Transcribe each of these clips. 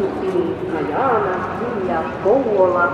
Helsinki, Kajaana, Vilja, Kouvola.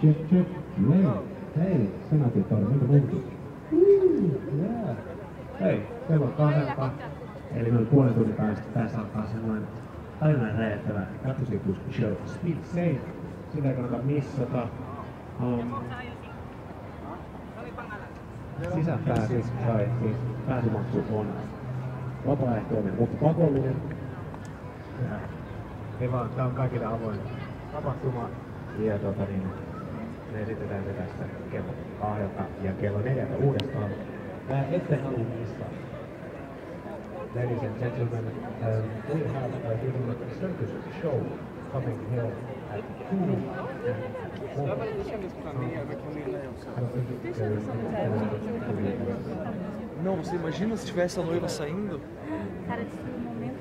Check, check, man. Hei, sen näkyy tuolla, mitä muuttuu? Yeah. Hei, kello 2. Eli noin puolen tunnin päästä tässä alkaa semmoinen aivan räjähtävä katusikuski show. Speed safe. Sitä ei kannata missata. Pääsymaksu on vapaaehtoinen, mutta pakollinen. Hei vaan, tää on kaikille avoin. Tapahtuma. Ja me esitetään se tästä kello 2 ja kello 4 uudestaan. Mä ette halua missään. Ladies and gentlemen, we have a little circus show coming here at 2. Não, você imagina se tivesse a noiva saindo? Cara, esse momento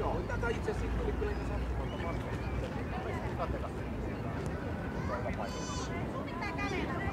Joo, tätä itse asiassa tuli kyllä niitä sattumalta vastaan. Katsotaan. Sun pitää kädellä.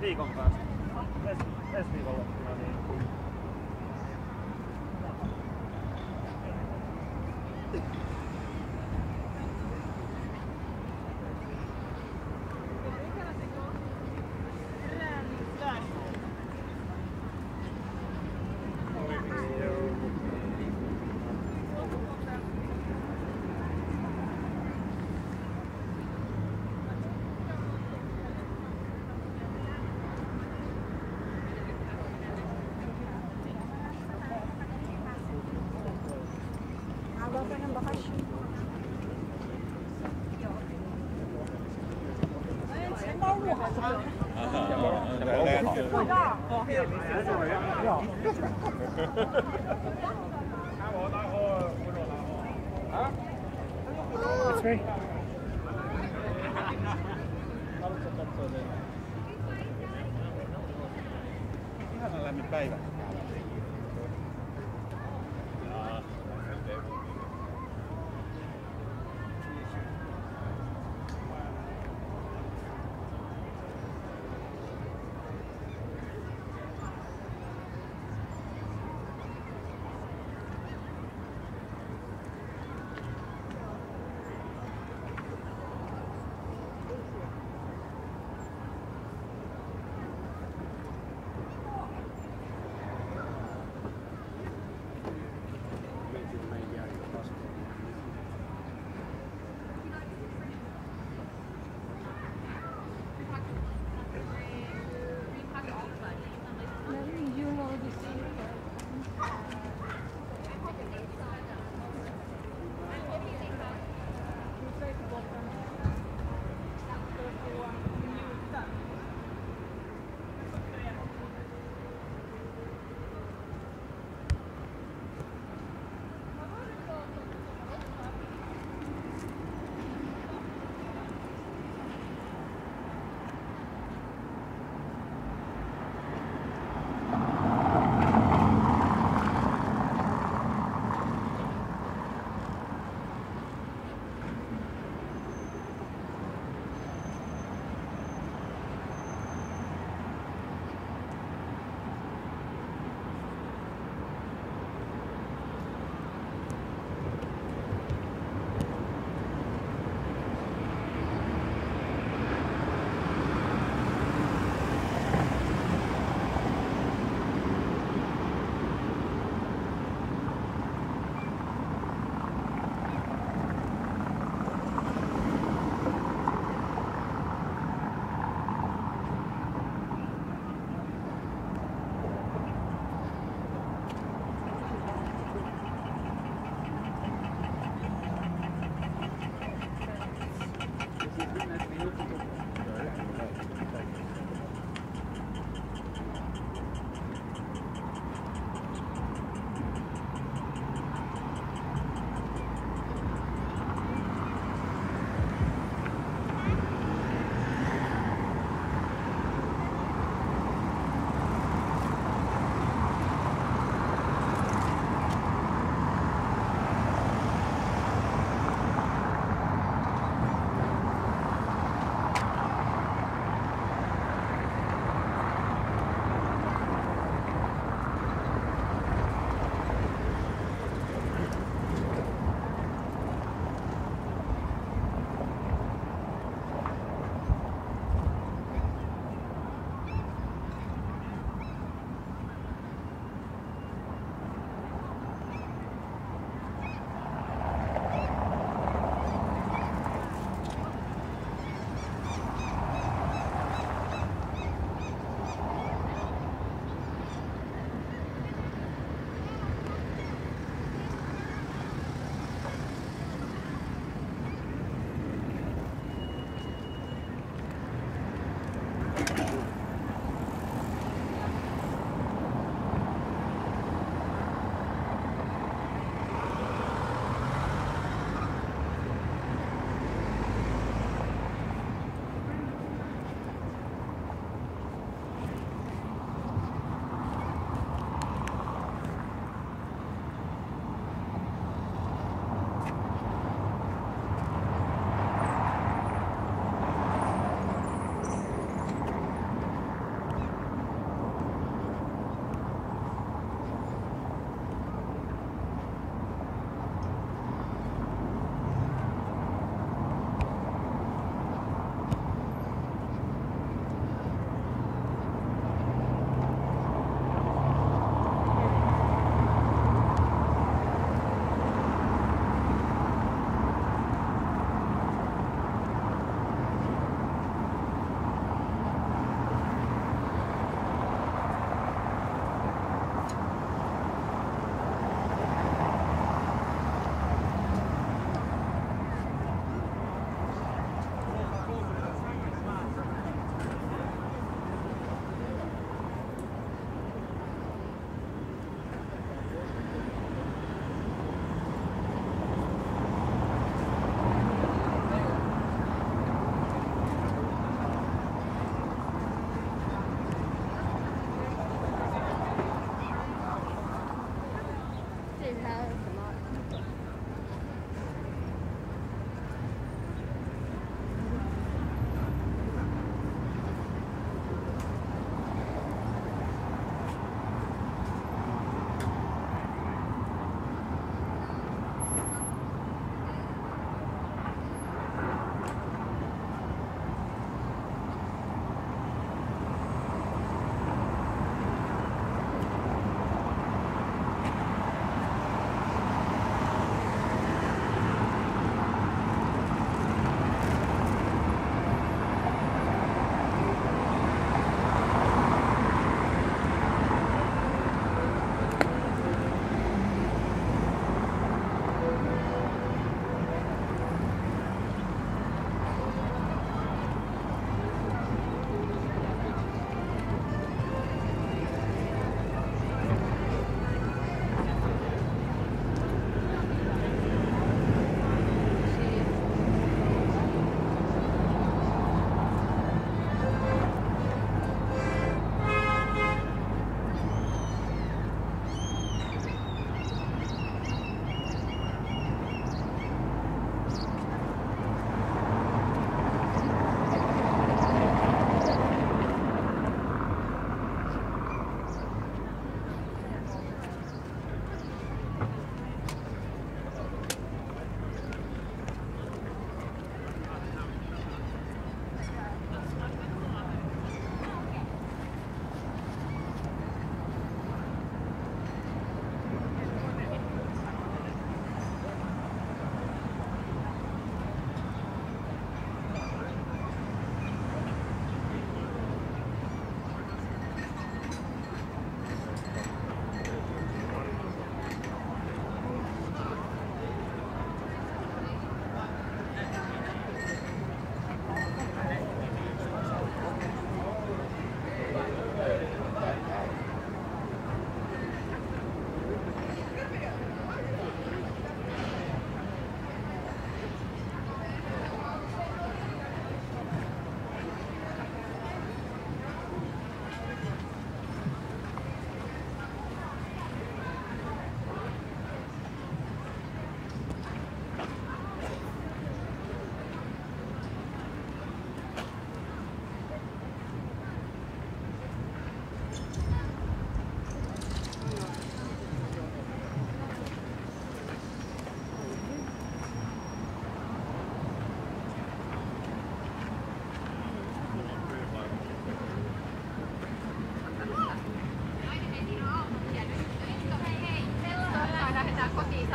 Viikon päästä. Ensi viikonloppuna niin.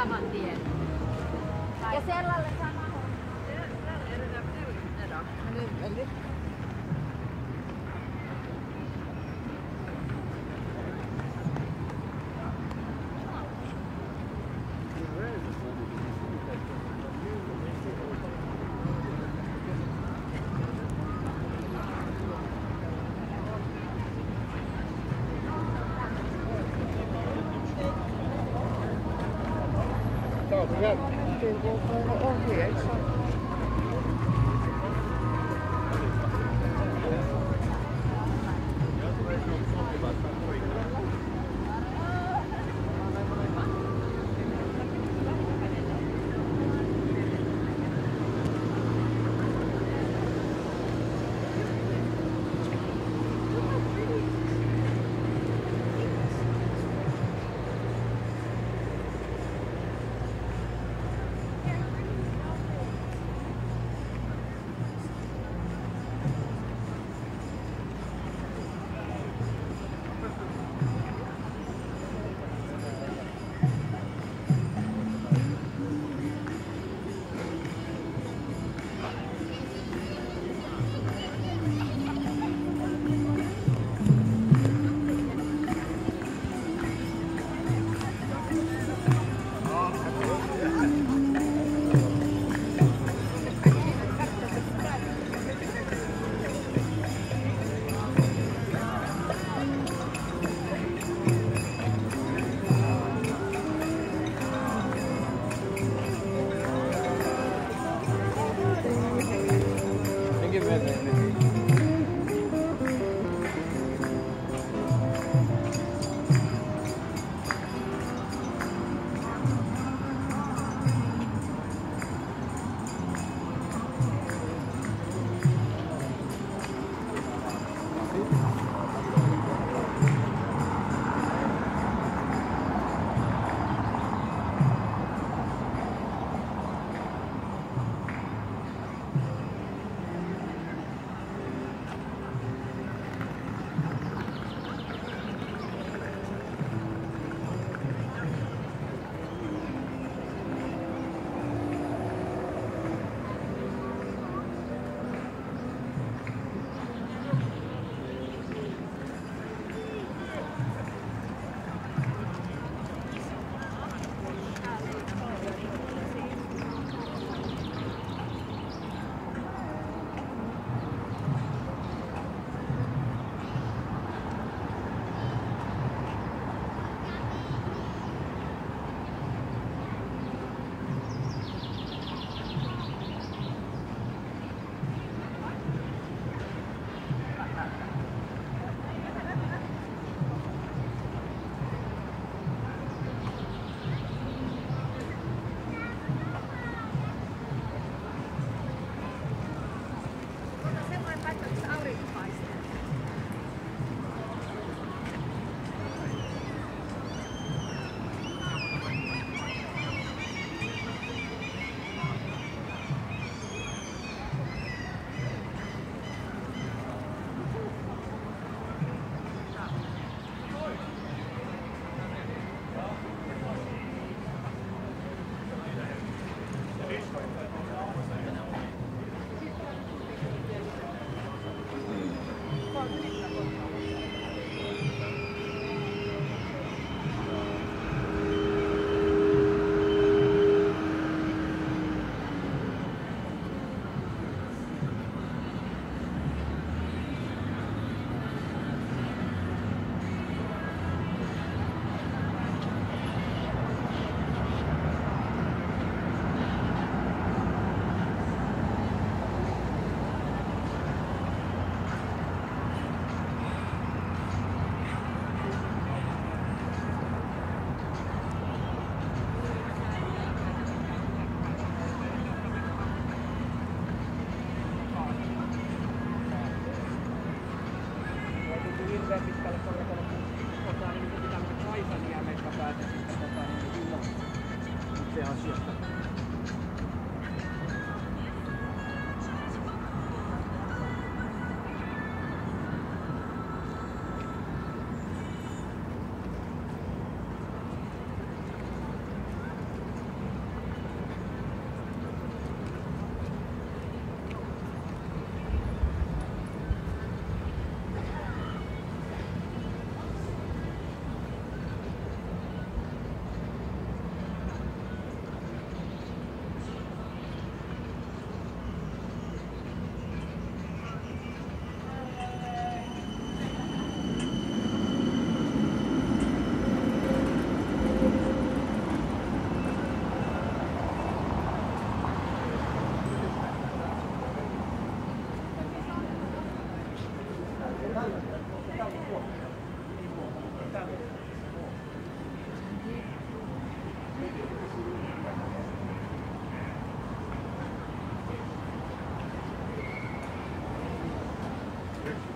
saman tien. Ja sellalle sama on.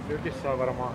Yökessä varmaan.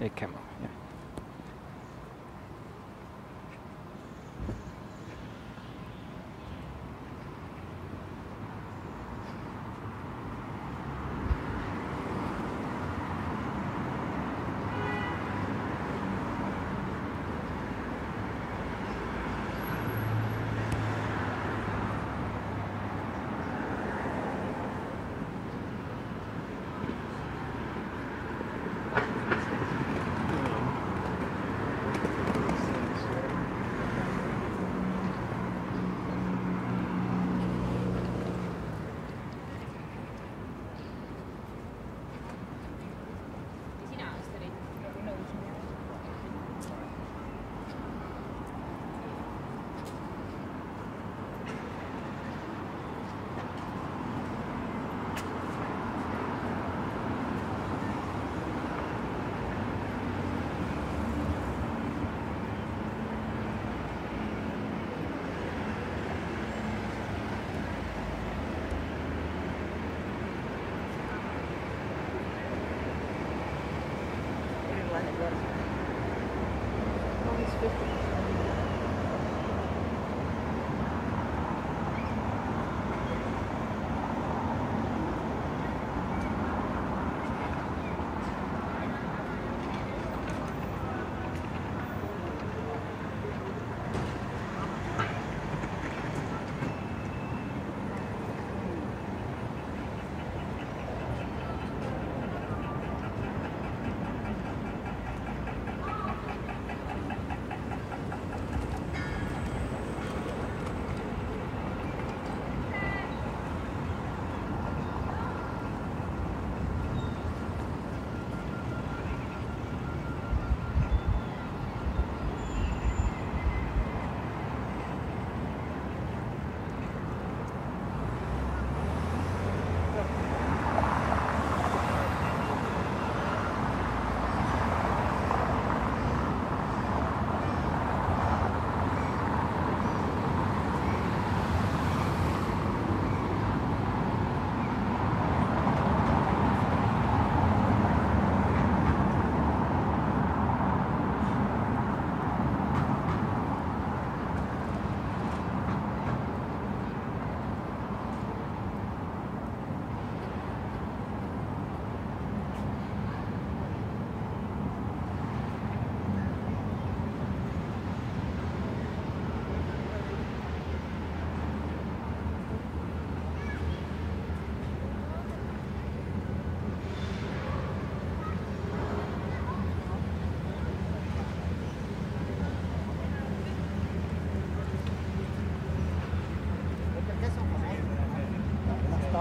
It came up, yeah.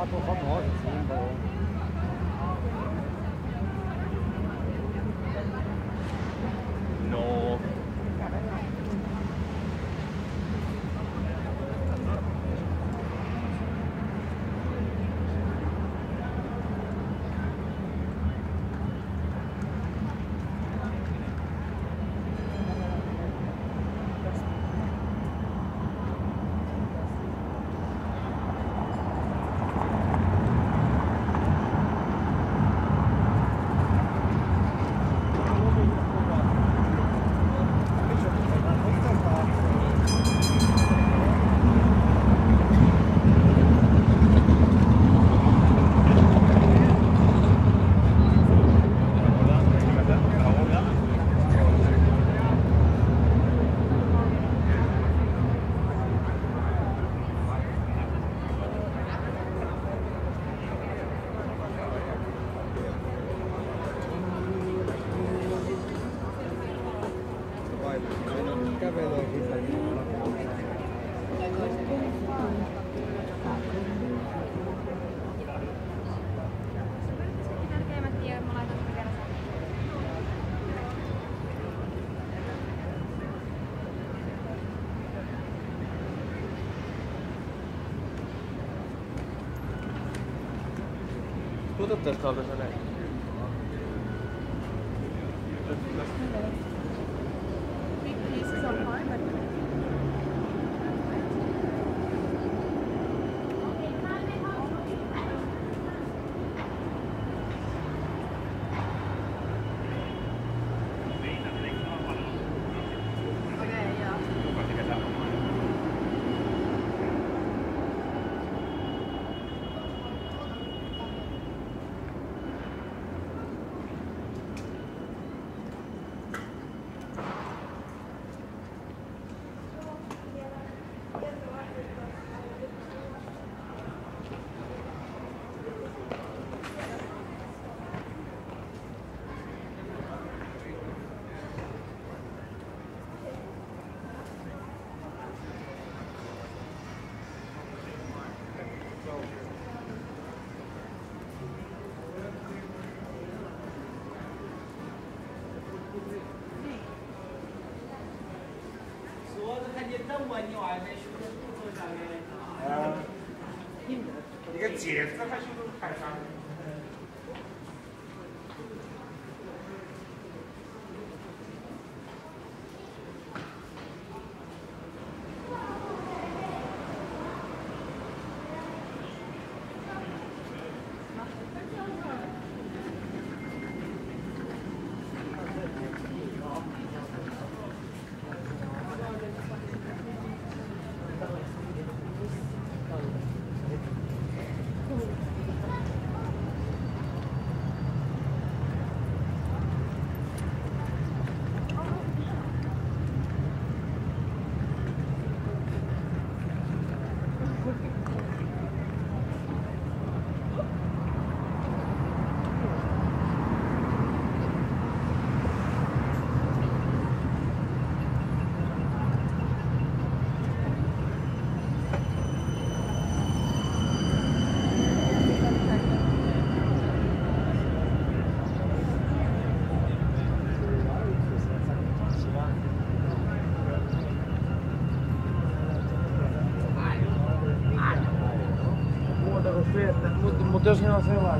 famosa, assim, bom. No. Tudo bem, está bem, né? Deus não sei lá.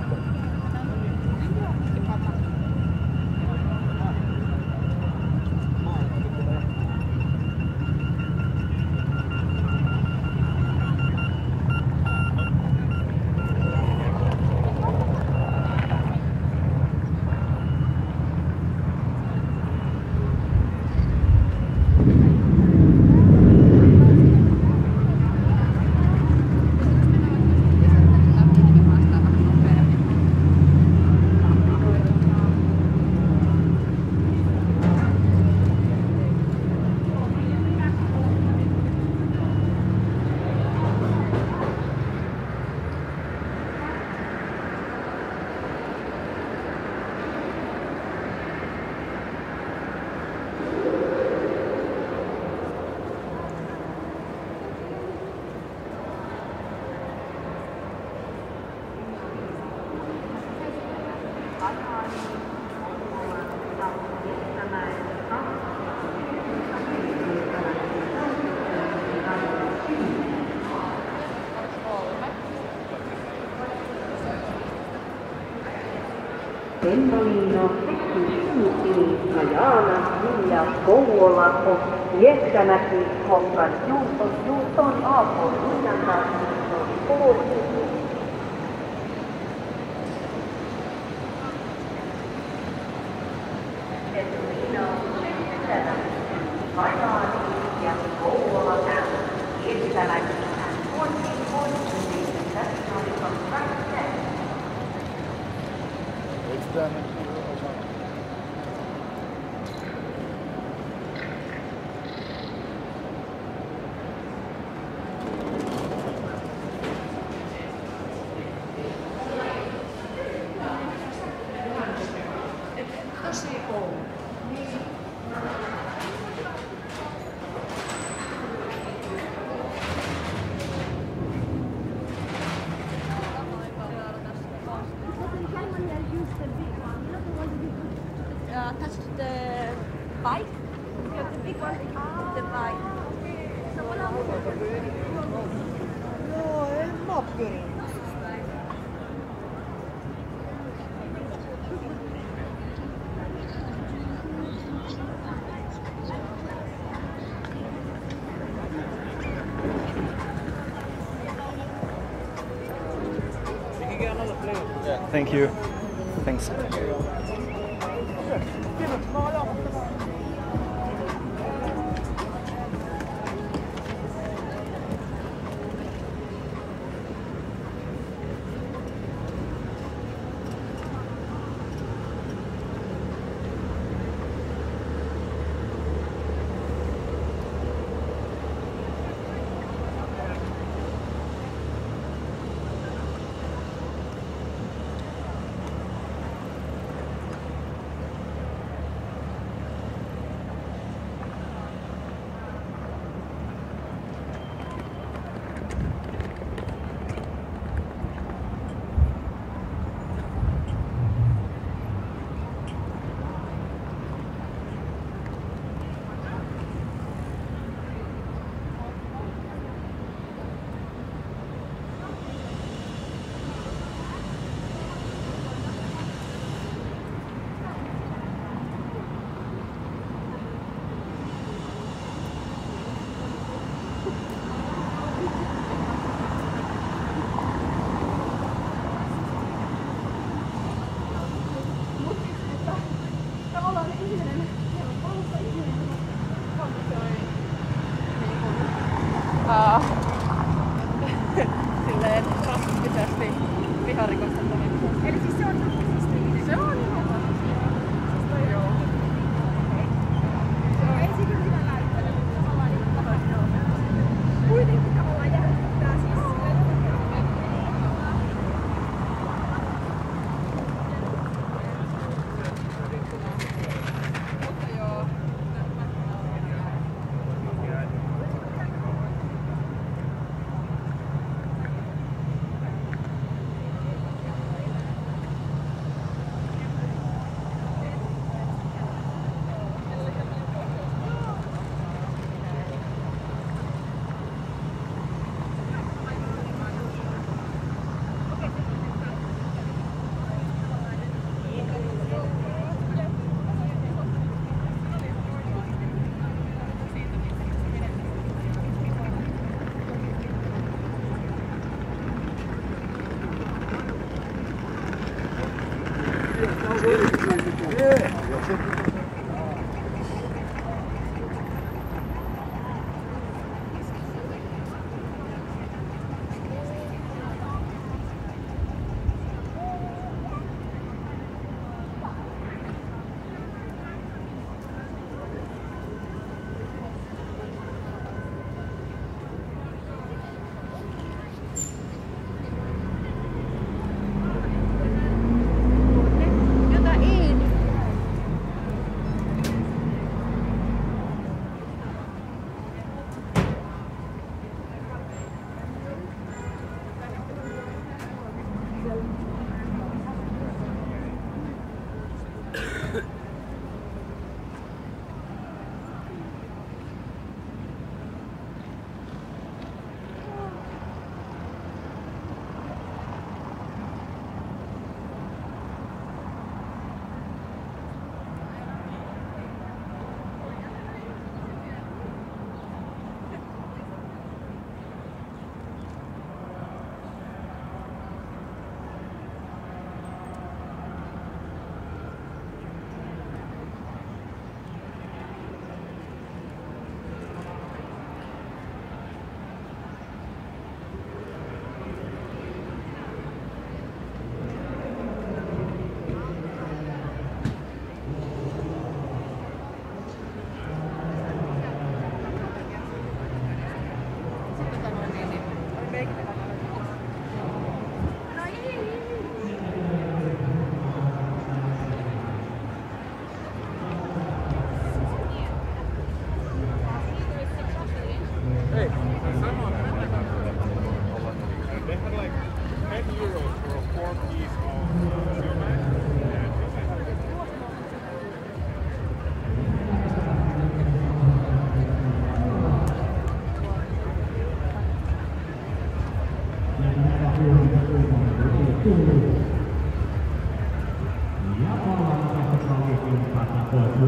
Lentoliino 75 Majana, Vilja, Kouvola, Lieksämäki, Honkan, Juuton, Aapo, Linnan, Koulutus. Lentoliino 77 Majana, Vilja, Kouvola, Lieksämäki, Thank you. Thanks. E a bola não vai passar o Adriano para a porta.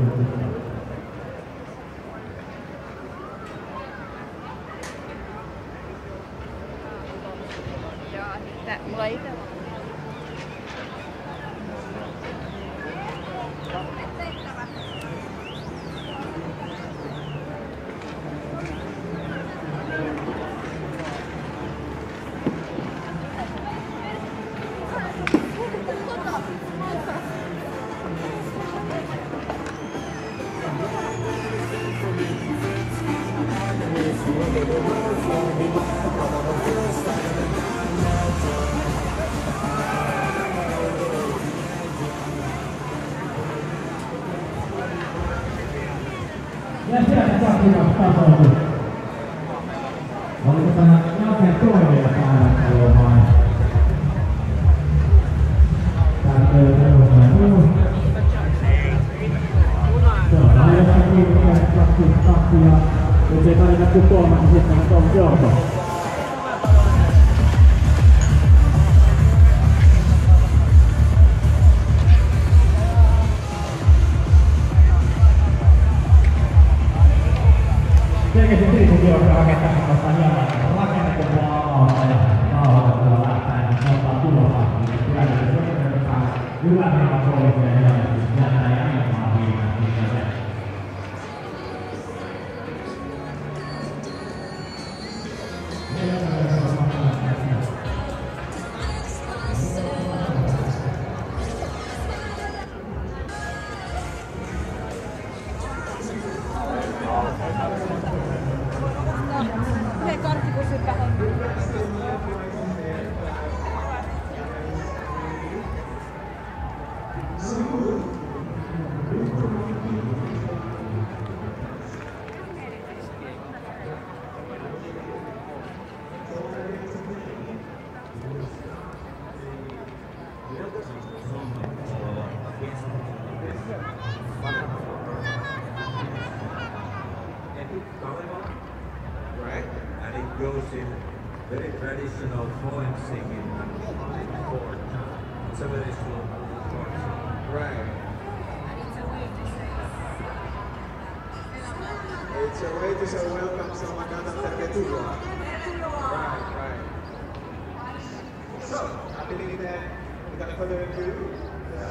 That way. Oliko tämä jälkeen toinen päätöksellaan? Täältä on jossakin kaksi ja jos ei tarvitse kuin kolmas, niin sitten on jouko. Selkeästi kriisinkin on rakentaminen, koska hienoa, että on rakennettu maailmaa ja maailmaa lähtää, että se ottaa tuloa. Kyllä, jos jotenkaan hyvä meillä kouluteen elämässä, jäätään jännemaan viimeisyyteen. Right? And it goes in very traditional poem singing for it's a very slow chord. Right. It's a way to say welcome someone Tervetuloa. Right, right. So I believe that without further ado, I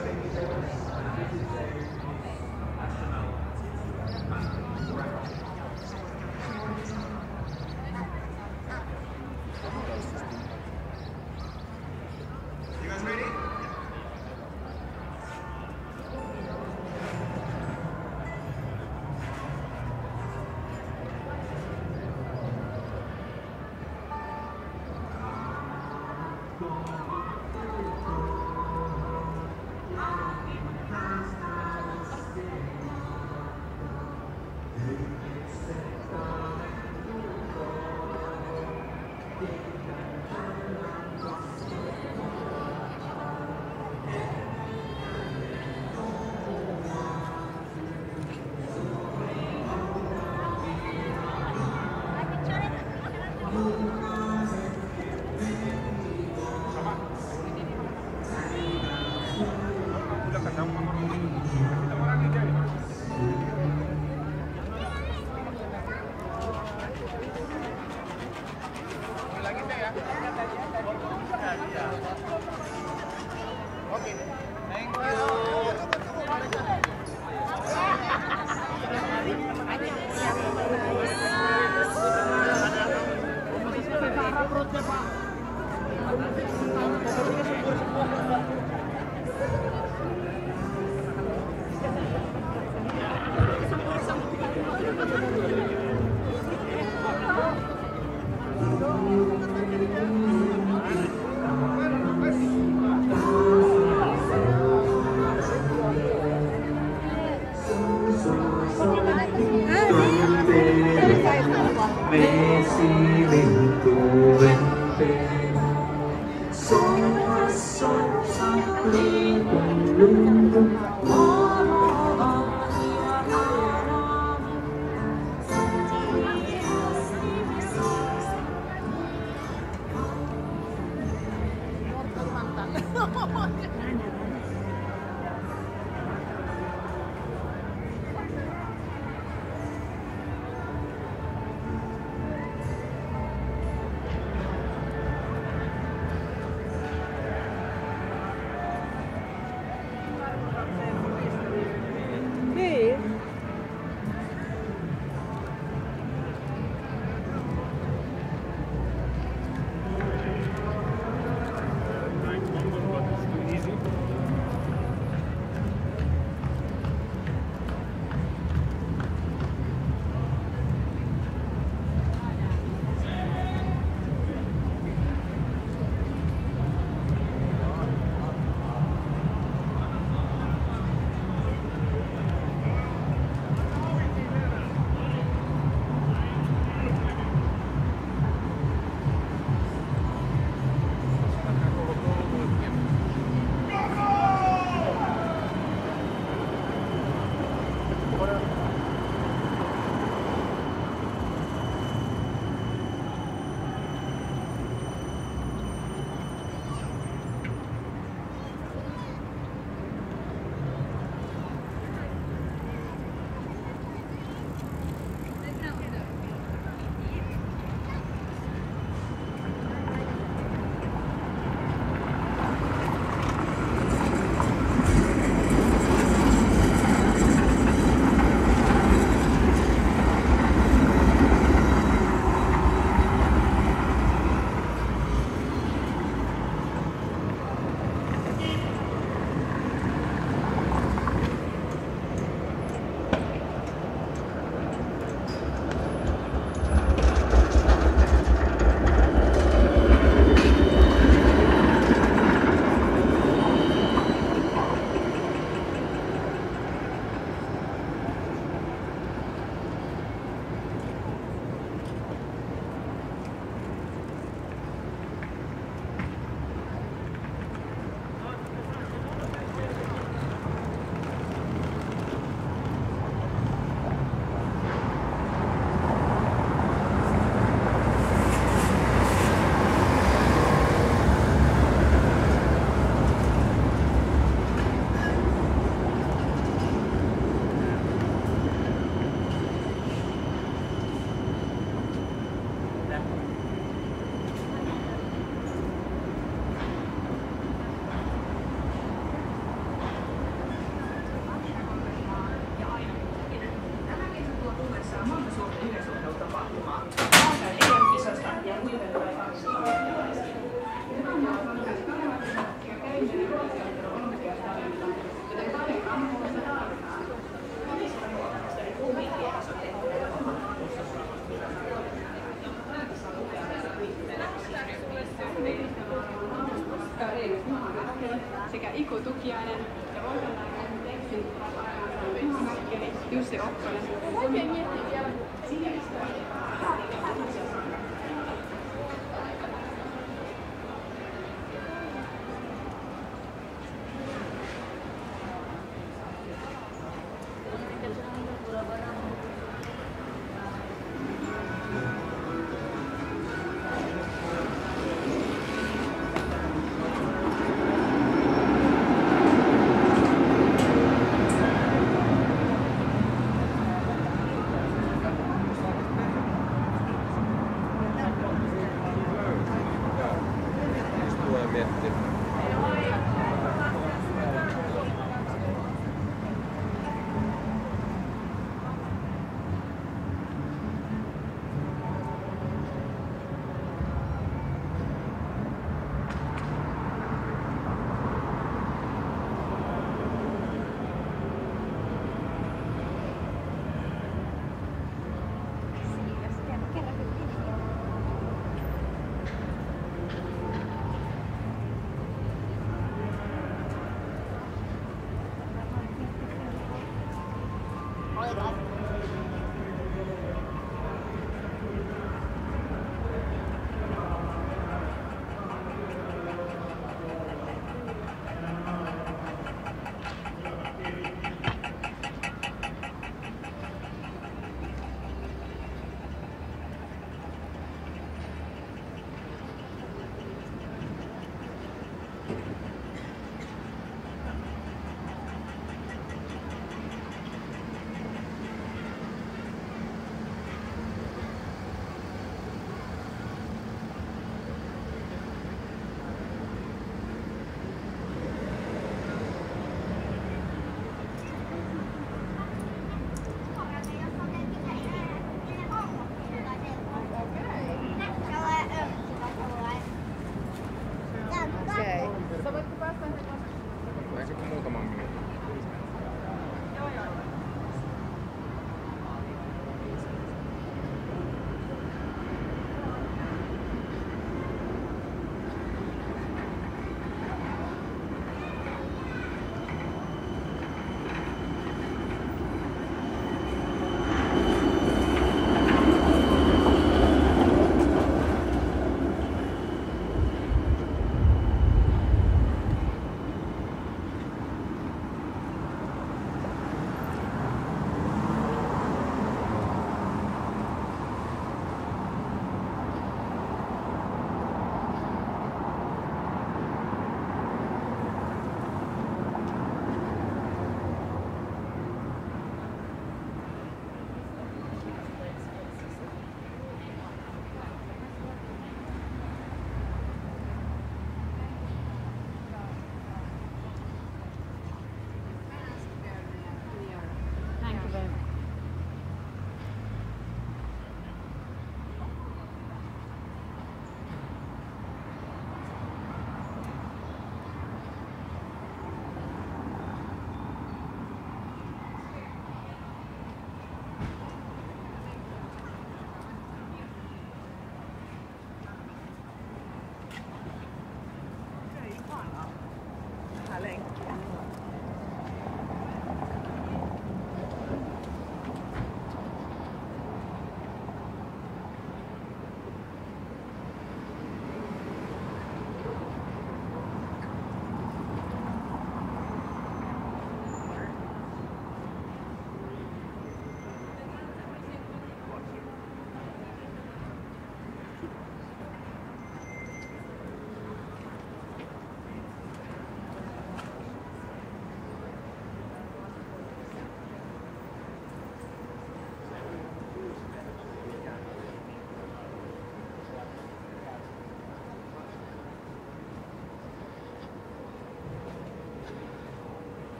think this is a national anthem. Right.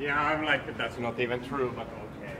Yeah, I'm like, but that's not even true, but okay.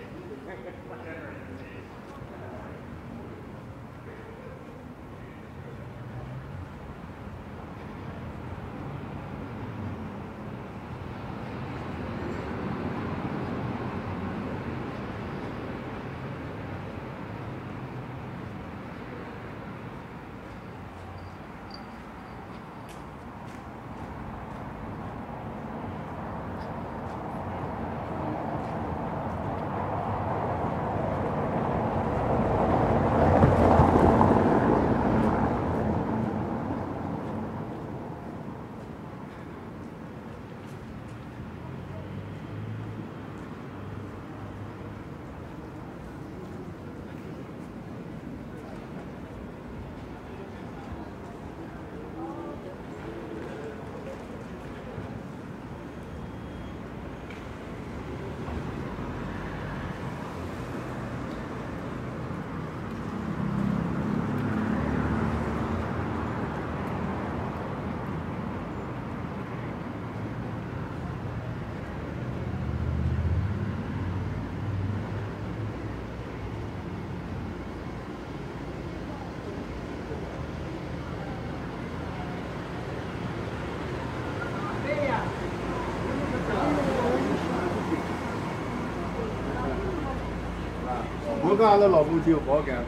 Lá no lobo de boga.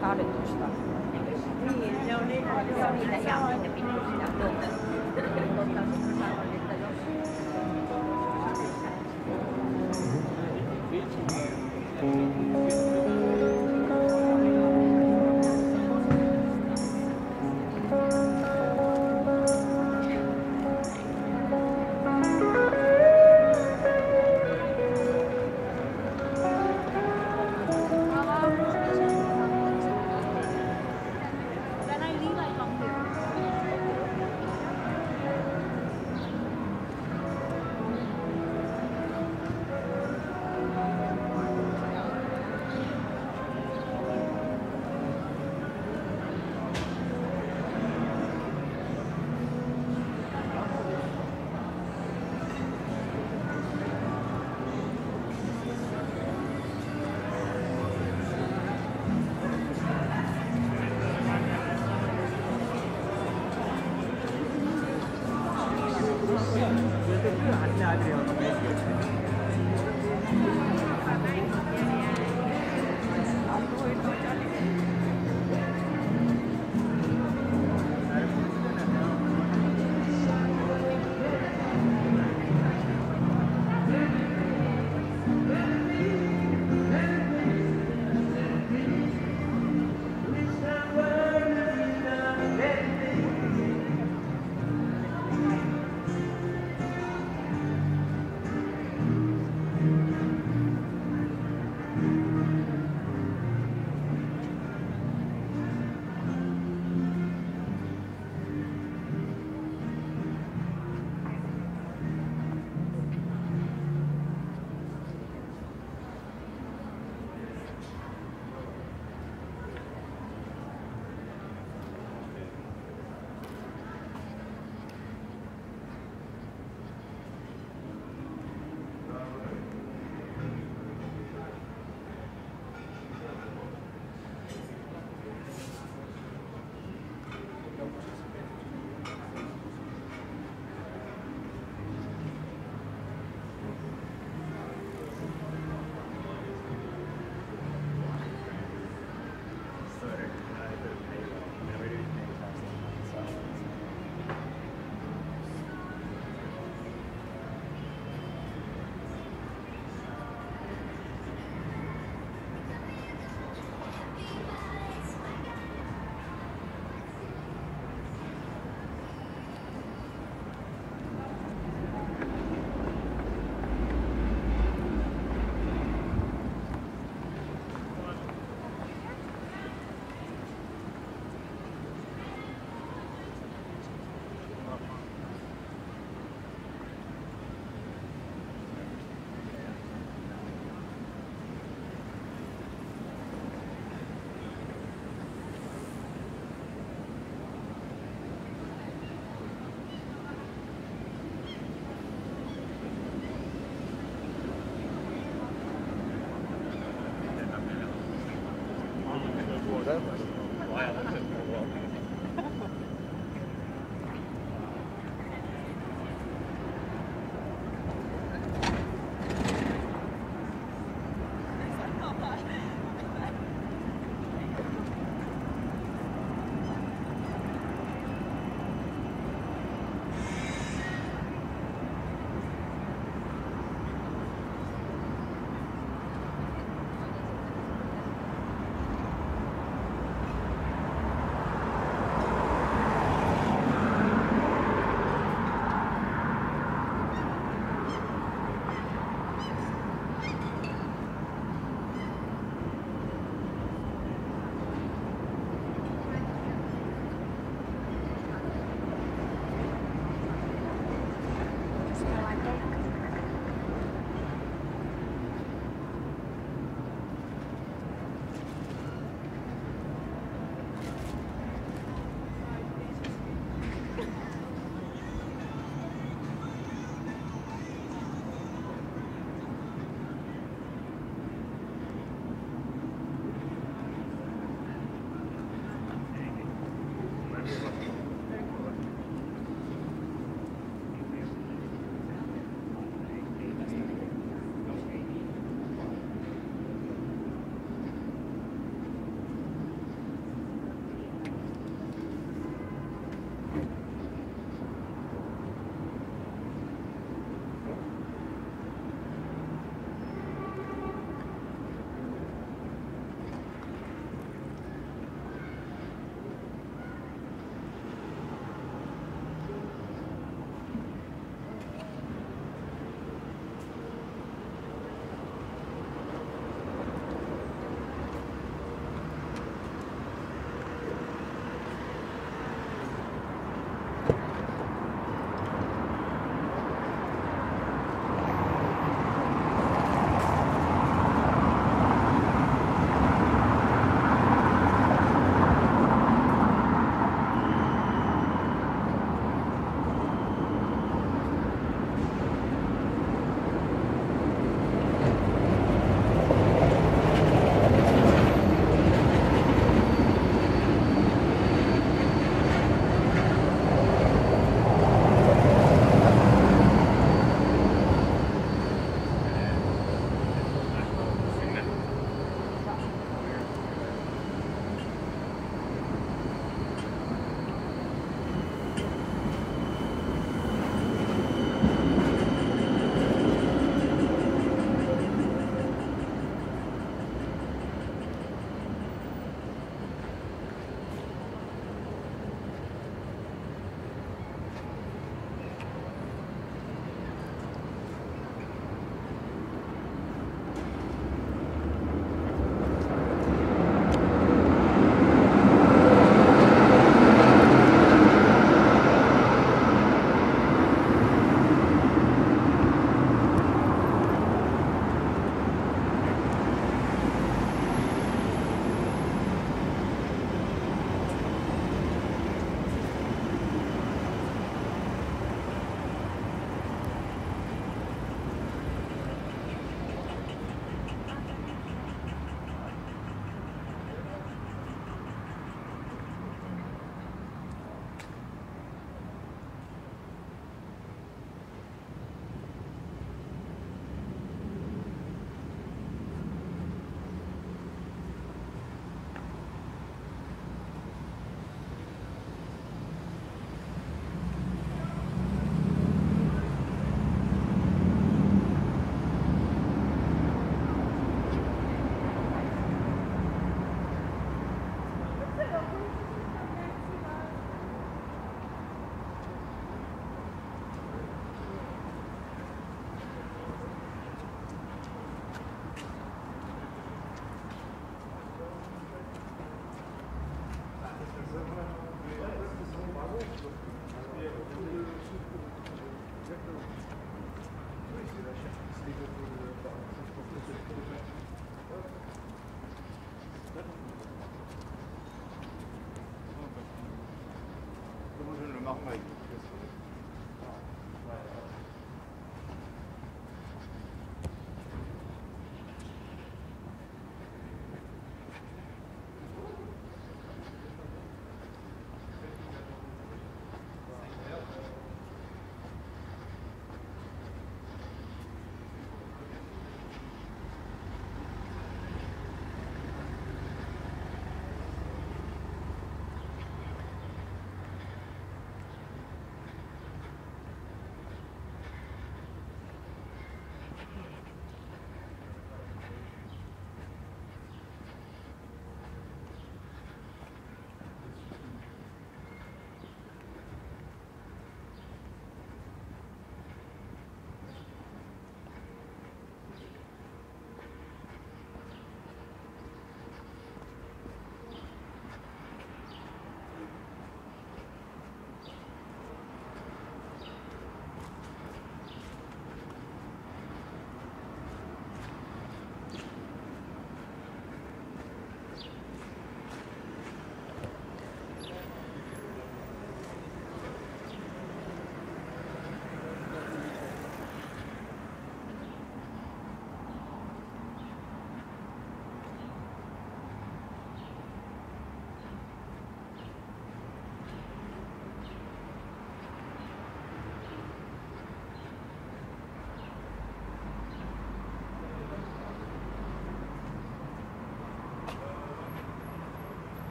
高的读书了。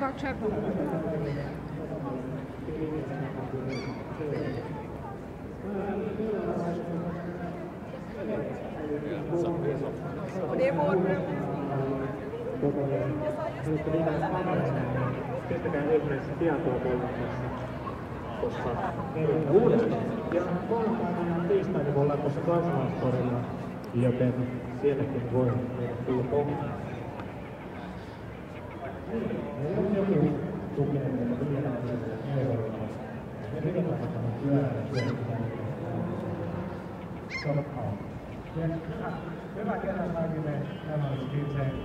backtrack. Joten sielläkin voi tulla pohjaan. Hyvä kerran kaikille nämä olisikin.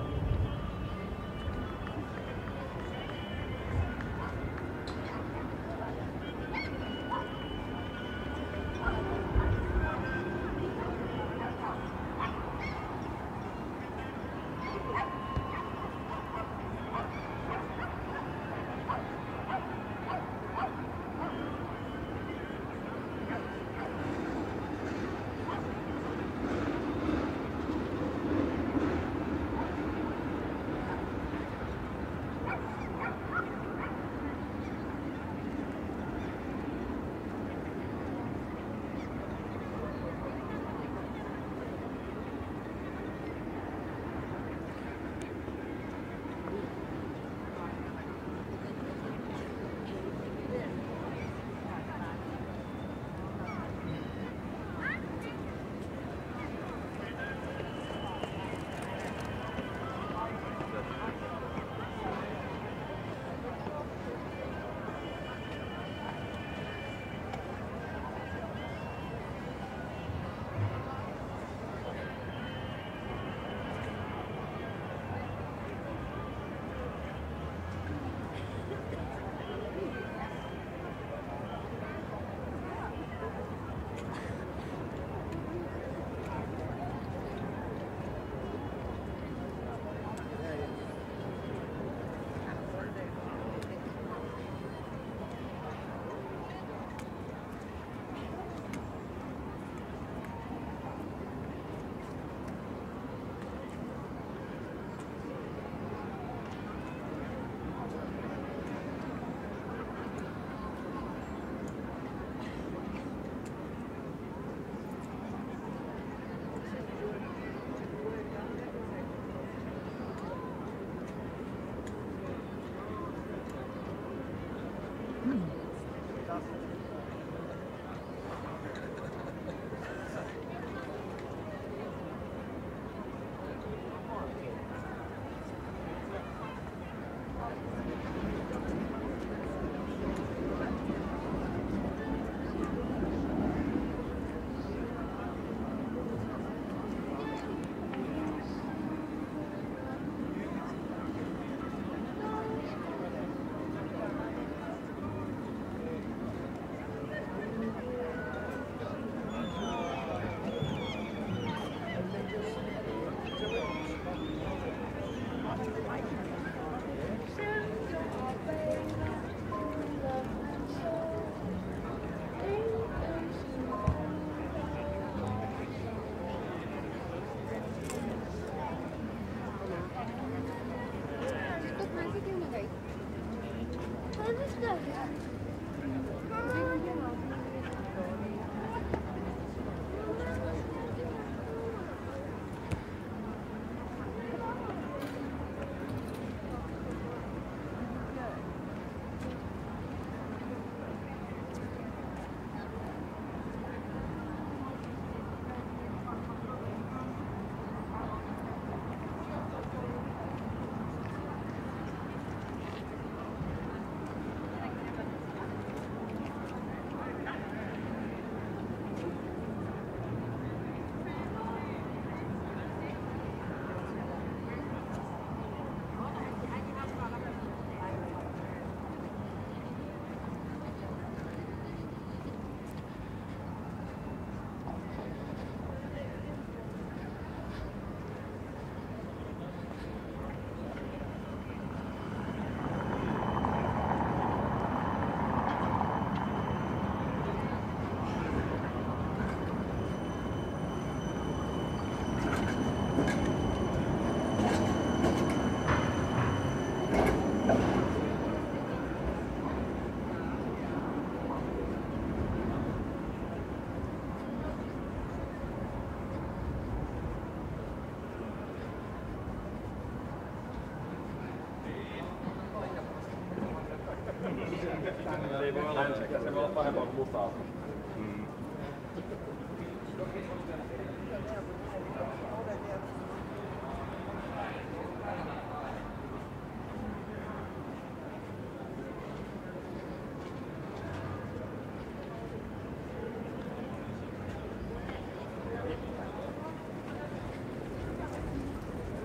ei voi olla ensikä, se voi olla pahempaa kuin musta aukko.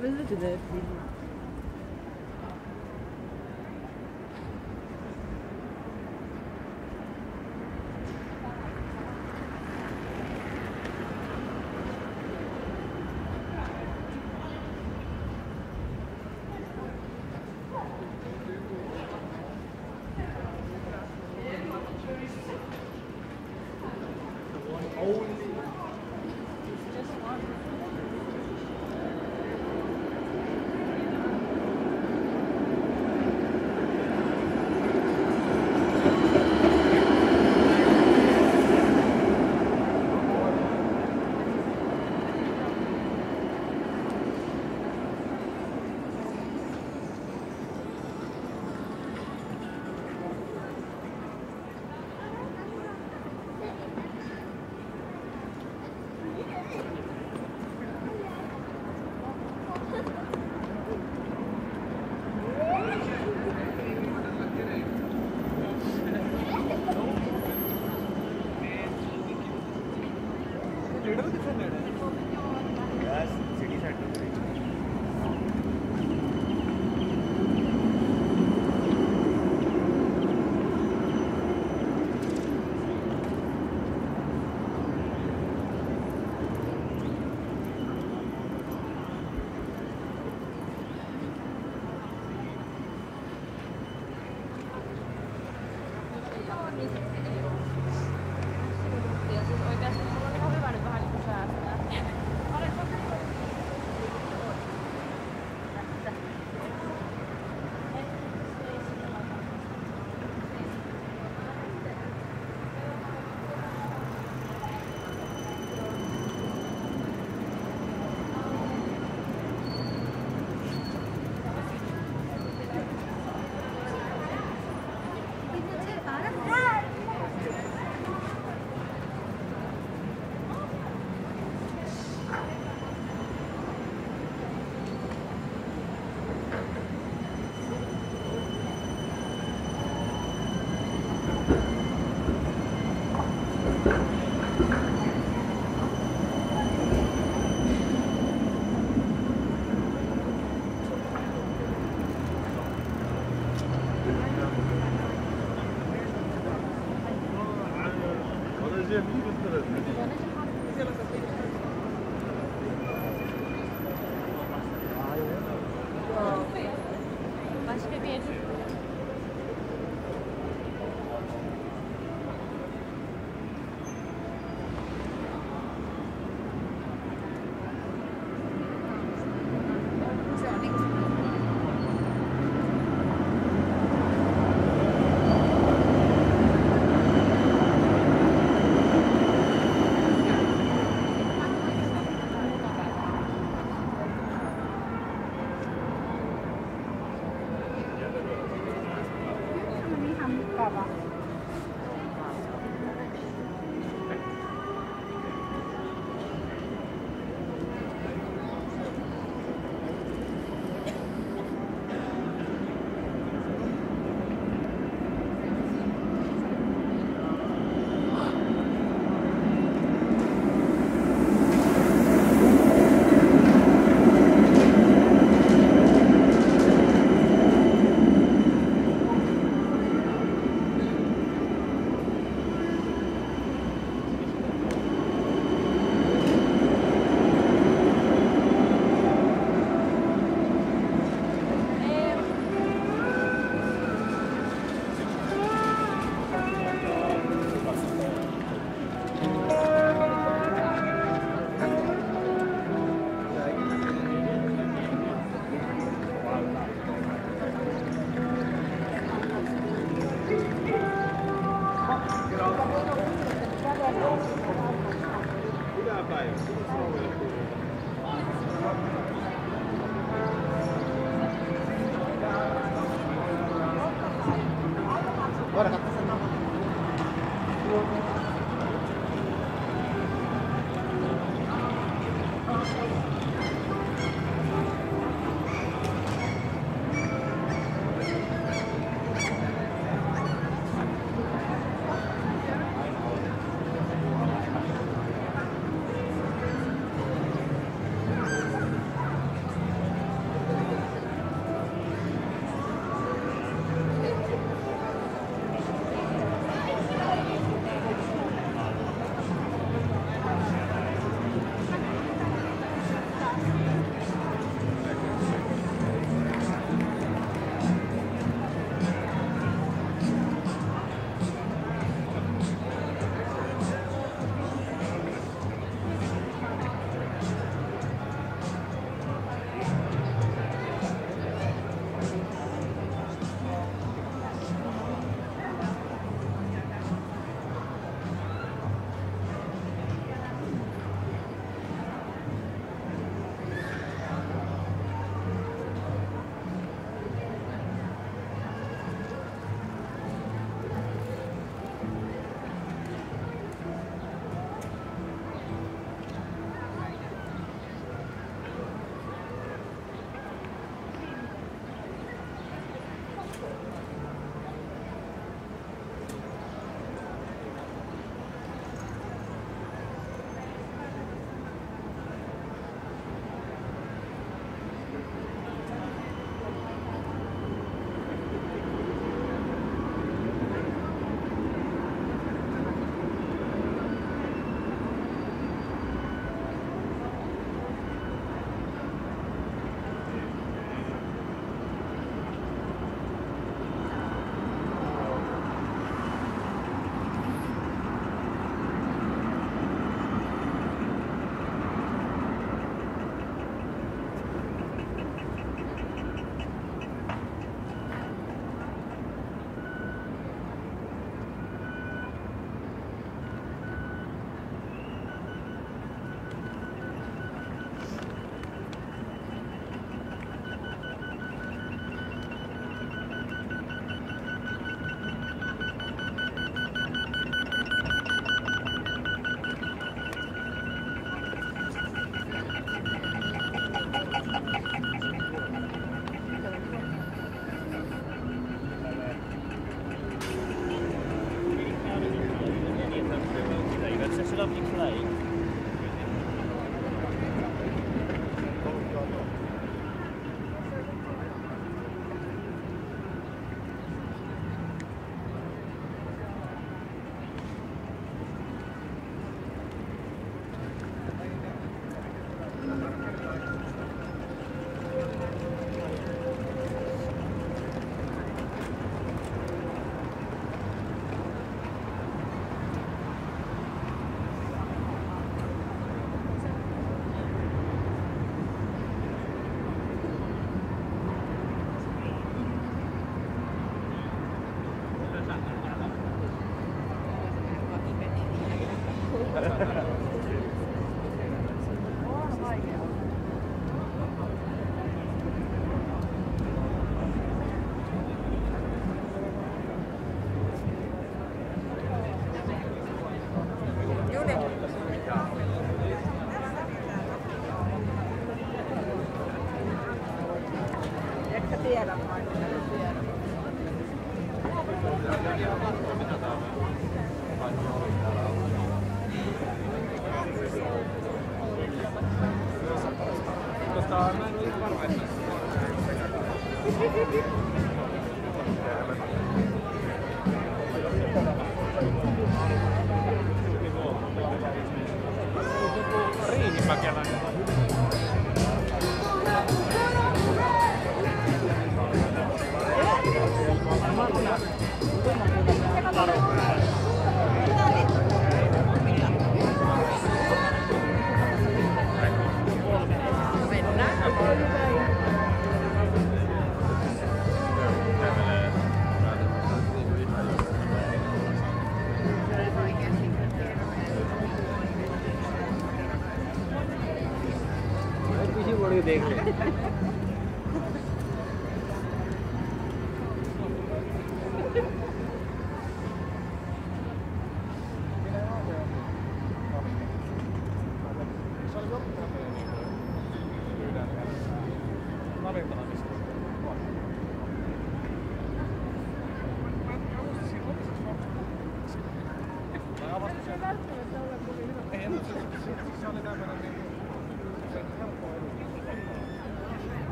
What is it today?